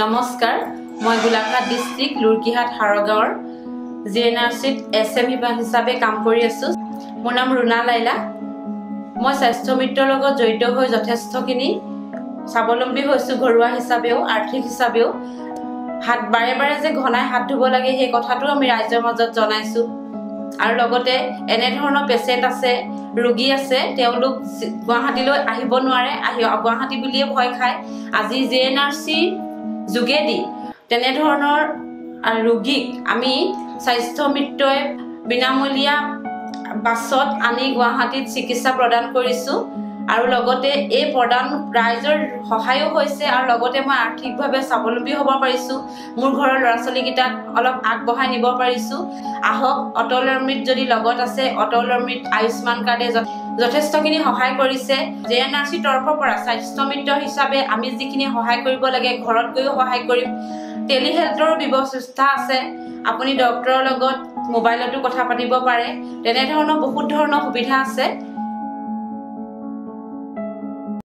নমস্কাৰ, মই গোলাঘাট ডিস্ট্ৰিক্ট লুৰকিহাট হাৰগাঁৱৰ জেএনআৰসিত এসএম বিভাগ হিচাপে কাম কৰি আছো। মোৰ নাম ৰুনা লাইলা। মই স্বাস্থ্য মিত্ৰৰ লগত জড়িত হৈ যথেষ্টখিনি স্বাৱলম্বী হৈছো, ঘৰুৱা হিচাপেও আৰ্থিক হিচাপেও। হাত বাৰে বাৰে যে ঘনাই হাত ধুব লাগে সেই কথাটো আমি ৰাইজৰ মাজত জনাইছো। আৰু লগতে এনে ধৰণৰ পেশেন্ট আছে, ৰোগী আছে, তেওঁলোক গুৱাহাটীলৈ আহিব নোৱাৰে, গুৱাহাটী বুলিয়ে ভয় খায়। আজি জেএনআৰসি যোগেদি তেনেধৰণৰ ৰোগীক আমি স্বাস্থ্য মিত্ৰই বিনামূলীয়া বাছত আনি গুৱাহাটীত চিকিৎসা প্ৰদান কৰিছোঁ। আৰু লগতে এই প্ৰদান ৰাইজৰ সহায়ো হৈছে, আৰু লগতে মই আৰ্থিকভাৱে স্বাৱলম্বী হ'ব পাৰিছোঁ, মোৰ ঘৰৰ ল'ৰা ছোৱালীকেইটাক অলপ আগবঢ়াই নিব পাৰিছোঁ। আহক, অটল অমৃত যদি লগত আছে, অটল অমৃত আয়ুষ্মান কাৰ্ডে যথেষ্টখিনি সহায় কৰিছে। জেএনআৰচিৰ তৰফৰ পৰা স্বাস্থ্য মিত্ৰ হিচাপে আমি যিখিনি সহায় কৰিব লাগে ঘৰত গৈও সহায় কৰিম। টেলিহেল্থৰো ব্যৱস্থা আছে, আপুনি ডক্টৰৰ লগত মোবাইলতো কথা পাতিব পাৰে। তেনেধৰণৰ বহুত ধৰণৰ সুবিধা আছে।